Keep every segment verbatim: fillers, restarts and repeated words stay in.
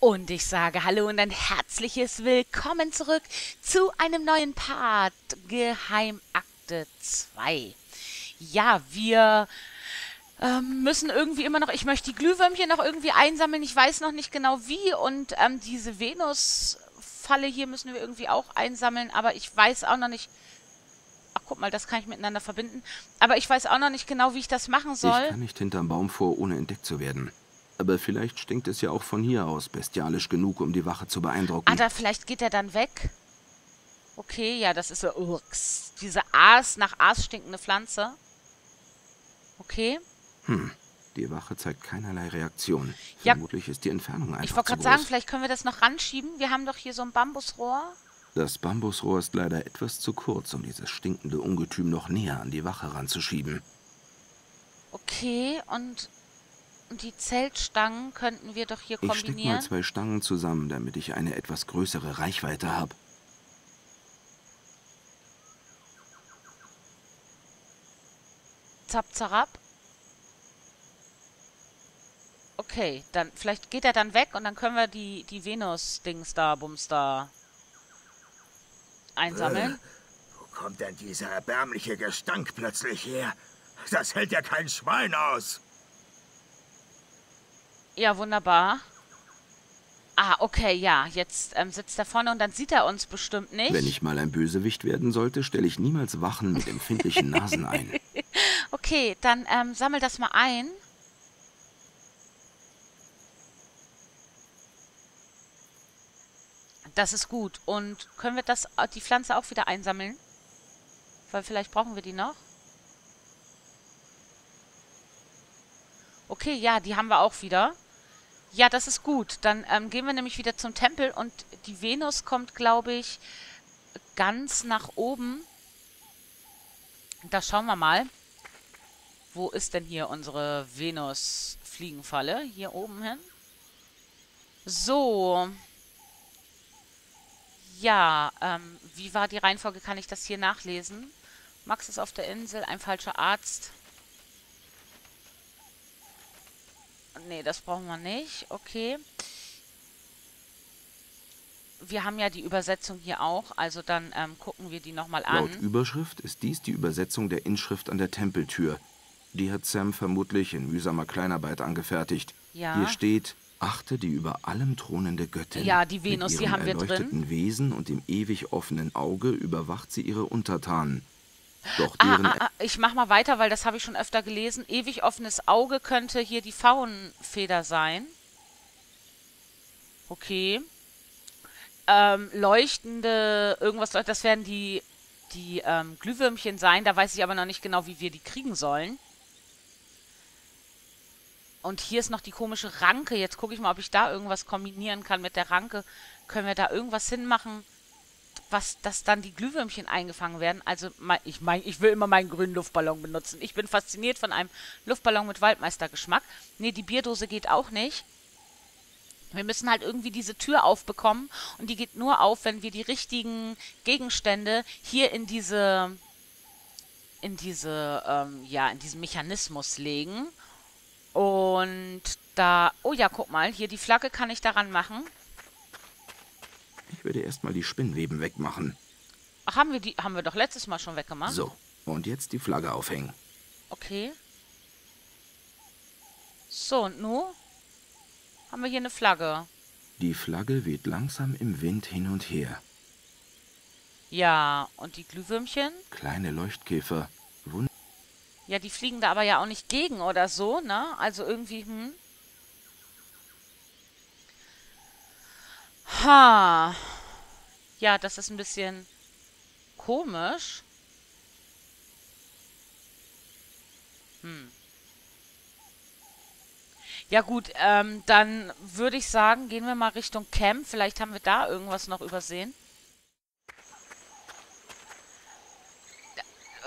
Und ich sage Hallo und ein herzliches Willkommen zurück zu einem neuen Part Geheimakte zwei. Ja, wir ähm, müssen irgendwie immer noch, ich möchte die Glühwürmchen noch irgendwie einsammeln, ich weiß noch nicht genau wie. Und ähm, diese Venusfalle hier müssen wir irgendwie auch einsammeln, aber ich weiß auch noch nicht, ach guck mal, das kann ich miteinander verbinden, aber ich weiß auch noch nicht genau, wie ich das machen soll. Ich kann nicht hinterm Baum vor, ohne entdeckt zu werden. Aber vielleicht stinkt es ja auch von hier aus bestialisch genug, um die Wache zu beeindrucken. Ah, da vielleicht geht er dann weg. Okay, ja, das ist so Urks. Diese Aas, nach Aas stinkende Pflanze. Okay. Hm, die Wache zeigt keinerlei Reaktion. Ja, vermutlich ist die Entfernung einfach zu groß. Ich wollte gerade sagen, vielleicht können wir das noch ranschieben. Wir haben doch hier so ein Bambusrohr. Das Bambusrohr ist leider etwas zu kurz, um dieses stinkende Ungetüm noch näher an die Wache ranzuschieben. Okay, und... Und die Zeltstangen könnten wir doch hier kombinieren. Ich steck mal zwei Stangen zusammen, damit ich eine etwas größere Reichweite habe. Zap, zarab. Okay, dann vielleicht geht er dann weg und dann können wir die, die Venus-Dings da, Bums da einsammeln. Äh, wo kommt denn dieser erbärmliche Gestank plötzlich her? Das hält ja kein Schwein aus. Ja, wunderbar. Ah, okay, ja. Jetzt ähm, sitzt er vorne und dann sieht er uns bestimmt nicht. Wenn ich mal ein Bösewicht werden sollte, stelle ich niemals Wachen mit empfindlichen Nasen ein. Okay, dann ähm, sammel das mal ein. Das ist gut. Und können wir das, die Pflanze auch wieder einsammeln? Weil vielleicht brauchen wir die noch. Okay, ja, die haben wir auch wieder. Ja, das ist gut. Dann ähm, gehen wir nämlich wieder zum Tempel und die Venus kommt, glaube ich, ganz nach oben. Da schauen wir mal. Wo ist denn hier unsere Venus-Fliegenfalle? Hier oben hin. So. Ja, ähm, wie war die Reihenfolge? Kann ich das hier nachlesen? Max ist auf der Insel, ein falscher Arzt. Nee, das brauchen wir nicht. Okay. Wir haben ja die Übersetzung hier auch, also dann ähm, gucken wir die nochmal an. Laut Überschrift ist dies die Übersetzung der Inschrift an der Tempeltür. Die hat Sam vermutlich in mühsamer Kleinarbeit angefertigt. Ja. Hier steht, achte die über allem thronende Göttin. Ja, die Venus, die haben wir drin. Mit ihrem erleuchteten Wesen und dem ewig offenen Auge überwacht sie ihre Untertanen. Doch deren ah, ah, ah, ich mach mal weiter, weil das habe ich schon öfter gelesen. Ewig offenes Auge könnte hier die Faunenfeder sein. Okay. Ähm, leuchtende, irgendwas, das werden die, die ähm, Glühwürmchen sein. Da weiß ich aber noch nicht genau, wie wir die kriegen sollen. Und hier ist noch die komische Ranke. Jetzt gucke ich mal, ob ich da irgendwas kombinieren kann mit der Ranke. Können wir da irgendwas hinmachen? Was, dass dann die Glühwürmchen eingefangen werden. Also, mein, ich mein, ich will immer meinen grünen Luftballon benutzen. Ich bin fasziniert von einem Luftballon mit Waldmeistergeschmack. Nee, die Bierdose geht auch nicht. Wir müssen halt irgendwie diese Tür aufbekommen. Und die geht nur auf, wenn wir die richtigen Gegenstände hier in diese, in diese, ähm, ja, in diesen Mechanismus legen. Und da, oh ja, guck mal, hier die Flagge kann ich daran machen. Ich würde erstmal die Spinnweben wegmachen. Ach, haben wir die, haben wir doch letztes Mal schon weggemacht. So, und jetzt die Flagge aufhängen. Okay. So, und nun haben wir hier eine Flagge. Die Flagge weht langsam im Wind hin und her. Ja, und die Glühwürmchen? Kleine Leuchtkäfer. Wund- ja, die fliegen da aber ja auch nicht gegen oder so, ne? Also irgendwie, hm... Ha. Ja, das ist ein bisschen komisch. Hm. Ja gut, ähm, dann würde ich sagen, gehen wir mal Richtung Camp. Vielleicht haben wir da irgendwas noch übersehen.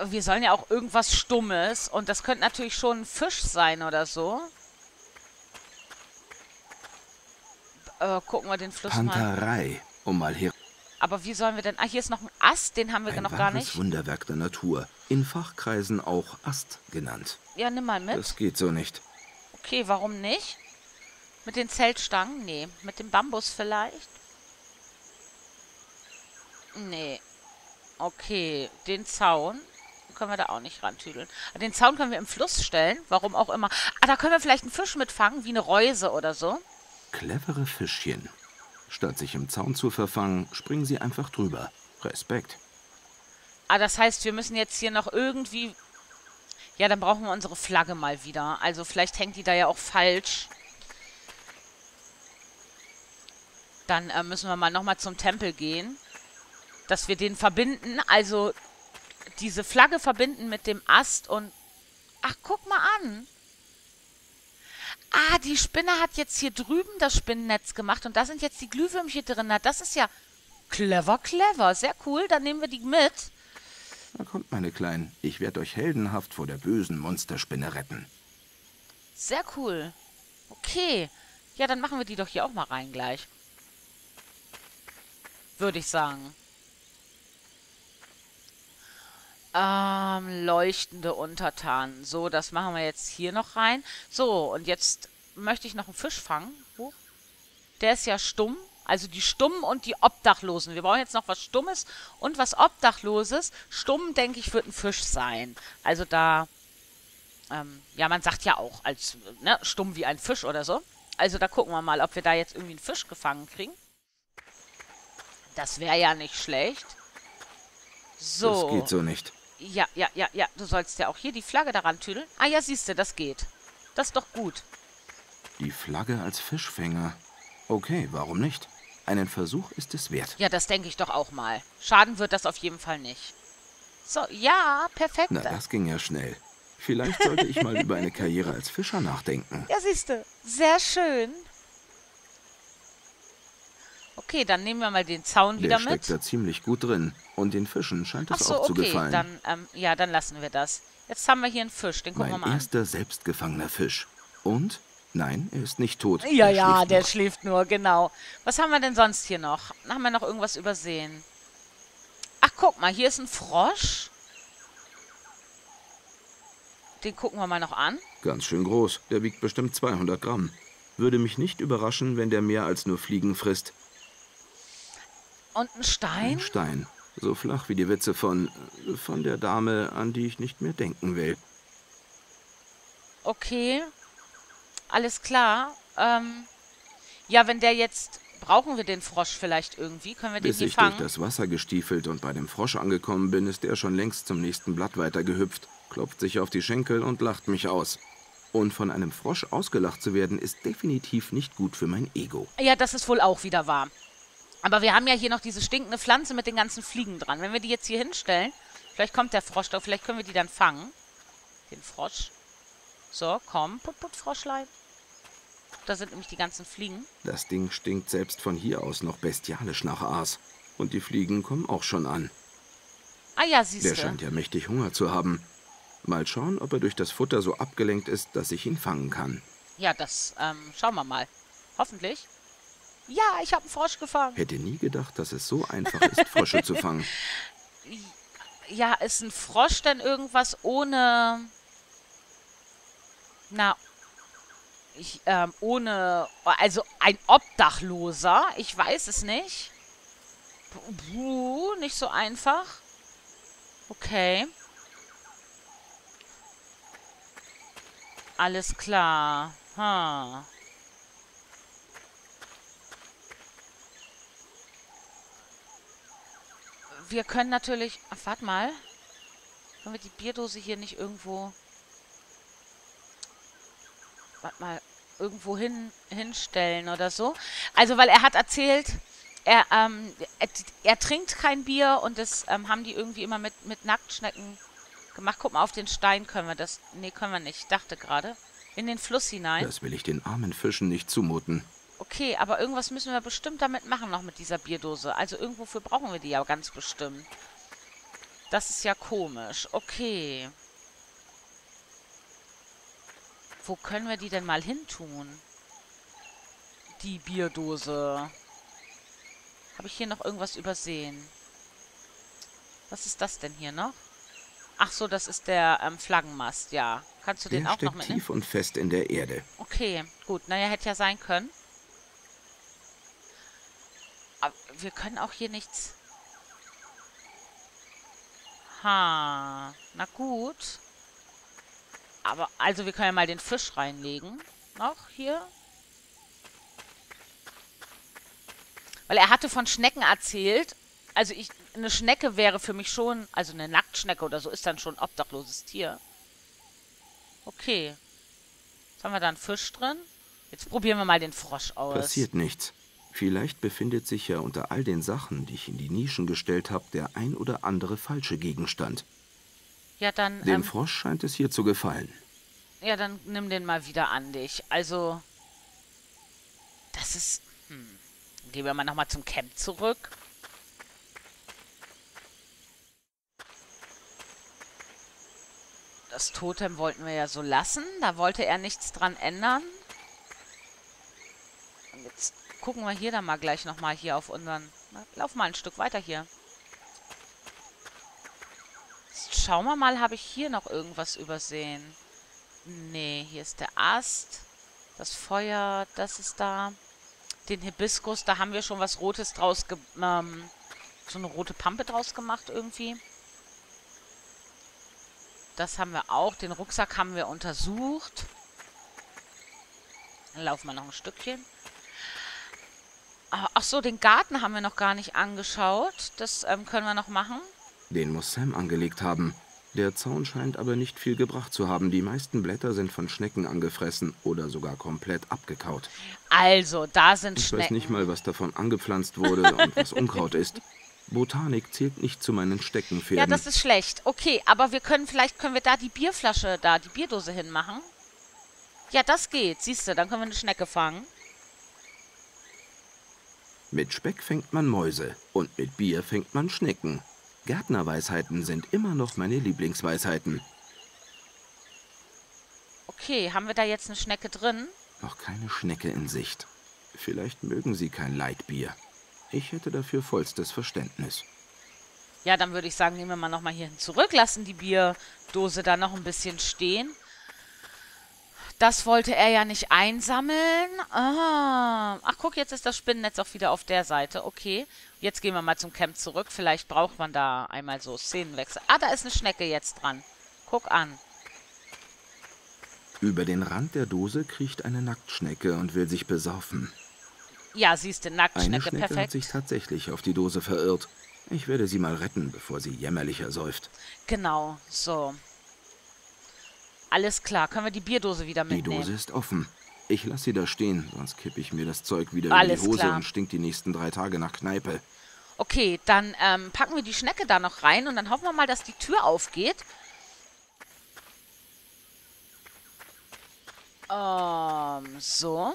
Wir sollen ja auch irgendwas Stummes. Und das könnte natürlich schon ein Fisch sein oder so. Uh, gucken wir den Fluss Panterei, mal. Panterei, um mal her. Aber wie sollen wir denn... Ah, hier ist noch ein Ast, den haben wir ein noch gar nicht. Ein Wunderwerk der Natur. In Fachkreisen auch Ast genannt. Ja, nimm mal mit. Das geht so nicht. Okay, warum nicht? Mit den Zeltstangen? Nee. Mit dem Bambus vielleicht? Nee. Okay. Den Zaun können wir da auch nicht rantüdeln. Den Zaun können wir im Fluss stellen. Warum auch immer. Ah, da können wir vielleicht einen Fisch mitfangen, wie eine Reuse oder so. Clevere Fischchen. Statt sich im Zaun zu verfangen, springen sie einfach drüber. Respekt. Ah, das heißt, wir müssen jetzt hier noch irgendwie... Ja, dann brauchen wir unsere Flagge mal wieder. Also vielleicht hängt die da ja auch falsch. Dann äh, müssen wir mal nochmal zum Tempel gehen. Dass wir den verbinden. Also diese Flagge verbinden mit dem Ast und... Ach, guck mal an. Ah, die Spinne hat jetzt hier drüben das Spinnennetz gemacht. Und da sind jetzt die Glühwürmchen drin. Na, das ist ja clever, clever. Sehr cool. Dann nehmen wir die mit. Na kommt, meine Kleinen. Ich werde euch heldenhaft vor der bösen Monsterspinne retten. Sehr cool. Okay. Ja, dann machen wir die doch hier auch mal rein gleich. Würde ich sagen. Ähm, leuchtende Untertanen. So, das machen wir jetzt hier noch rein. So, und jetzt möchte ich noch einen Fisch fangen. Wo? Der ist ja stumm. Also die Stummen und die Obdachlosen. Wir brauchen jetzt noch was Stummes und was Obdachloses. Stumm, denke ich, wird ein Fisch sein. Also da, ähm, ja, man sagt ja auch, als ne, stumm wie ein Fisch oder so. Also da gucken wir mal, ob wir da jetzt irgendwie einen Fisch gefangen kriegen. Das wäre ja nicht schlecht. So. Das geht so nicht. Ja, ja, ja, ja. Du sollst ja auch hier die Flagge daran tüdeln. Ah ja, siehst du, das geht. Das ist doch gut. Die Flagge als Fischfänger. Okay, warum nicht? Einen Versuch ist es wert. Ja, das denke ich doch auch mal. Schaden wird das auf jeden Fall nicht. So, ja, perfekt. Na, das ging ja schnell. Vielleicht sollte ich mal über eine Karriere als Fischer nachdenken. Ja, siehst du. Sehr schön. Okay, dann nehmen wir mal den Zaun wieder mit. Der steckt da ziemlich gut drin. Und den Fischen scheint es auch zu gefallen. Ach so, okay, dann, ähm, ja, dann lassen wir das. Jetzt haben wir hier einen Fisch, den gucken wir mal an. Mein erster selbstgefangener Fisch. Und? Nein, er ist nicht tot. Ja, ja, der schläft nur, genau. Was haben wir denn sonst hier noch? Haben wir noch irgendwas übersehen? Ach, guck mal, hier ist ein Frosch. Den gucken wir mal noch an. Ganz schön groß, der wiegt bestimmt zweihundert Gramm. Würde mich nicht überraschen, wenn der mehr als nur Fliegen frisst. Und ein Stein? Ein Stein, so flach wie die Witze von, von der Dame, an die ich nicht mehr denken will. Okay. Alles klar. Ähm, ja, wenn der jetzt... Brauchen wir den Frosch vielleicht irgendwie? Können wir den hier fangen? Bis ich durch das Wasser gestiefelt und bei dem Frosch angekommen bin, ist der schon längst zum nächsten Blatt weitergehüpft, klopft sich auf die Schenkel und lacht mich aus. Und von einem Frosch ausgelacht zu werden, ist definitiv nicht gut für mein Ego. Ja, das ist wohl auch wieder wahr. Aber wir haben ja hier noch diese stinkende Pflanze mit den ganzen Fliegen dran. Wenn wir die jetzt hier hinstellen, vielleicht kommt der Frosch doch, vielleicht können wir die dann fangen. Den Frosch. So, komm, put, put, Froschlein. Da sind nämlich die ganzen Fliegen. Das Ding stinkt selbst von hier aus noch bestialisch nach Aas. Und die Fliegen kommen auch schon an. Ah ja, siehst du. Der scheint ja mächtig Hunger zu haben. Mal schauen, ob er durch das Futter so abgelenkt ist, dass ich ihn fangen kann. Ja, das ähm, schauen wir mal. Hoffentlich. Ja, ich habe einen Frosch gefangen. Hätte nie gedacht, dass es so einfach ist, Frösche zu fangen. Ja, ist ein Frosch denn irgendwas ohne... Na... Ich, ähm, ohne, also ein Obdachloser, ich weiß es nicht. Puh, nicht so einfach. Okay. Alles klar. Hm. Wir können natürlich, ach, warte mal. Können wir die Bierdose hier nicht irgendwo... Warte mal, irgendwo hin, hinstellen oder so. Also, weil er hat erzählt, er, ähm, er, er trinkt kein Bier und das ähm, haben die irgendwie immer mit, mit Nacktschnecken gemacht. Guck mal, auf den Stein können wir das... Nee, können wir nicht. Ich dachte gerade. In den Fluss hinein. Das will ich den armen Fischen nicht zumuten. Okay, aber irgendwas müssen wir bestimmt damit machen noch mit dieser Bierdose. Also, irgendwofür brauchen wir die ja ganz bestimmt. Das ist ja komisch. Okay. Wo können wir die denn mal hintun? Die Bierdose. Habe ich hier noch irgendwas übersehen? Was ist das denn hier noch? Ach so, das ist der ähm, Flaggenmast, ja. Kannst du den auch noch mitnehmen? Der steckt tief und fest in der Erde. Okay, gut. Naja, hätte ja sein können. Aber wir können auch hier nichts... Ha, na gut. Aber, also wir können ja mal den Fisch reinlegen. Noch hier. Weil er hatte von Schnecken erzählt. Also ich, eine Schnecke wäre für mich schon, also eine Nacktschnecke oder so ist dann schon ein obdachloses Tier. Okay. Jetzt haben wir da einen Fisch drin. Jetzt probieren wir mal den Frosch aus. Passiert nichts. Vielleicht befindet sich ja unter all den Sachen, die ich in die Nischen gestellt habe, der ein oder andere falsche Gegenstand. Ja, dann... Dem ähm, Frosch scheint es hier zu gefallen. Ja, dann nimm den mal wieder an dich. Also, das ist... Hm. Gehen wir mal nochmal zum Camp zurück. Das Totem wollten wir ja so lassen. Da wollte er nichts dran ändern. Und jetzt gucken wir hier dann mal gleich nochmal hier auf unseren... Na, lauf mal ein Stück weiter hier. Jetzt schauen wir mal, habe ich hier noch irgendwas übersehen? Nee, hier ist der Ast. Das Feuer, das ist da. Den Hibiskus, da haben wir schon was Rotes draus... Ge ähm, so eine rote Pampe draus gemacht irgendwie. Das haben wir auch. Den Rucksack haben wir untersucht. Dann laufen wir noch ein Stückchen. Ach so, den Garten haben wir noch gar nicht angeschaut. Das ähm, können wir noch machen. Den muss Sam angelegt haben. Der Zaun scheint aber nicht viel gebracht zu haben. Die meisten Blätter sind von Schnecken angefressen oder sogar komplett abgekaut. Also, da sind ich Schnecken. Ich weiß nicht mal, was davon angepflanzt wurde und was Unkraut ist. Botanik zählt nicht zu meinen Steckenpferden. Ja, das ist schlecht. Okay, aber wir können vielleicht, können wir da die Bierflasche, da die Bierdose hinmachen? Ja, das geht. Siehst du, dann können wir eine Schnecke fangen. Mit Speck fängt man Mäuse und mit Bier fängt man Schnecken. Gärtnerweisheiten sind immer noch meine Lieblingsweisheiten. Okay, haben wir da jetzt eine Schnecke drin? Noch keine Schnecke in Sicht. Vielleicht mögen sie kein Leitbier. Ich hätte dafür vollstes Verständnis. Ja, dann würde ich sagen, nehmen wir mal nochmal hierhin zurück, lassen die Bierdose da noch ein bisschen stehen. Das wollte er ja nicht einsammeln. Ah. Ach, guck, jetzt ist das Spinnennetz auch wieder auf der Seite. Okay, jetzt gehen wir mal zum Camp zurück. Vielleicht braucht man da einmal so Szenenwechsel. Ah, da ist eine Schnecke jetzt dran. Guck an. Über den Rand der Dose kriecht eine Nacktschnecke und will sich besaufen. Ja, siehst du, Nacktschnecke, perfekt. Eine Schnecke hat sich tatsächlich auf die Dose verirrt. Ich werde sie mal retten, bevor sie jämmerlicher säuft. Genau, so. Alles klar, können wir die Bierdose wieder mitnehmen? Die Dose ist offen. Ich lasse sie da stehen, sonst kippe ich mir das Zeug wieder in die Hose und stinkt die nächsten drei Tage nach Kneipe. Okay, dann ähm, packen wir die Schnecke da noch rein und dann hoffen wir mal, dass die Tür aufgeht. Ähm, so.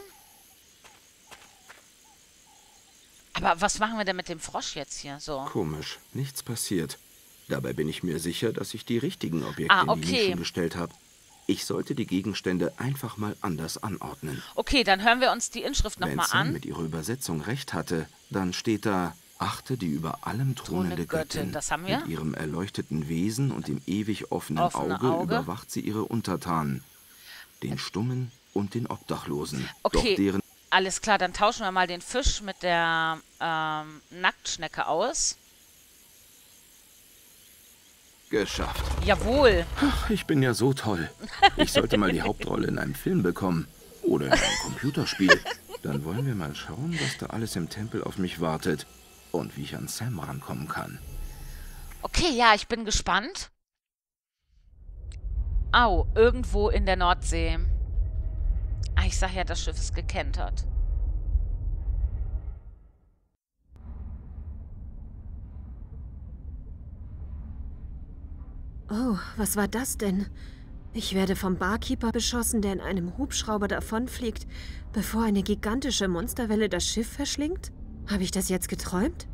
Aber was machen wir denn mit dem Frosch jetzt hier? So. Komisch, nichts passiert. Dabei bin ich mir sicher, dass ich die richtigen Objekte ah, okay. in die Nischen gestellt habe. Ich sollte die Gegenstände einfach mal anders anordnen. Okay, dann hören wir uns die Inschrift nochmal an. Wenn sie mit ihrer Übersetzung recht hatte, dann steht da, achte die über allem thronende Göttin. Göttin. Das haben wir. Mit ihrem erleuchteten Wesen und dem ewig offenen Offene Auge, Auge überwacht sie ihre Untertanen, den Stummen und den Obdachlosen. Okay. Doch deren Alles klar, dann tauschen wir mal den Fisch mit der ähm, Nacktschnecke aus. Geschafft. Jawohl. Ach, ich bin ja so toll. Ich sollte mal die Hauptrolle in einem Film bekommen. Oder in einem Computerspiel. Dann wollen wir mal schauen, was da alles im Tempel auf mich wartet. Und wie ich an Sam rankommen kann. Okay, ja, ich bin gespannt. Au, irgendwo in der Nordsee. Ah, ich sag ja, das Schiff ist gekentert. Oh, was war das denn? Ich werde vom Barkeeper beschossen, der in einem Hubschrauber davonfliegt, bevor eine gigantische Monsterwelle das Schiff verschlingt? Habe ich das jetzt geträumt?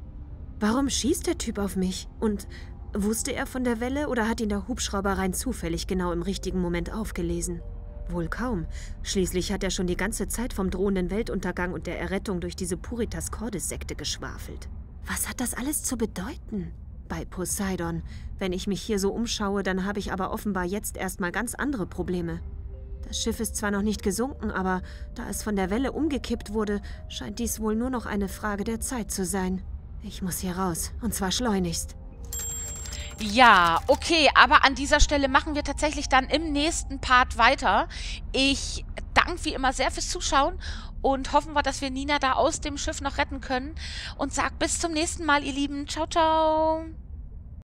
Warum schießt der Typ auf mich? Und wusste er von der Welle oder hat ihn der Hubschrauber rein zufällig genau im richtigen Moment aufgelesen? Wohl kaum. Schließlich hat er schon die ganze Zeit vom drohenden Weltuntergang und der Errettung durch diese Puritas Cordis-Sekte geschwafelt. Was hat das alles zu bedeuten? bei Poseidon. Wenn ich mich hier so umschaue, dann habe ich aber offenbar jetzt erstmal ganz andere Probleme. Das Schiff ist zwar noch nicht gesunken, aber da es von der Welle umgekippt wurde, scheint dies wohl nur noch eine Frage der Zeit zu sein. Ich muss hier raus, und zwar schleunigst. Ja, okay, aber an dieser Stelle machen wir tatsächlich dann im nächsten Part weiter. Ich danke wie immer sehr fürs Zuschauen und hoffen wir, dass wir Nina da aus dem Schiff noch retten können. Und sag bis zum nächsten Mal, ihr Lieben. Ciao, ciao.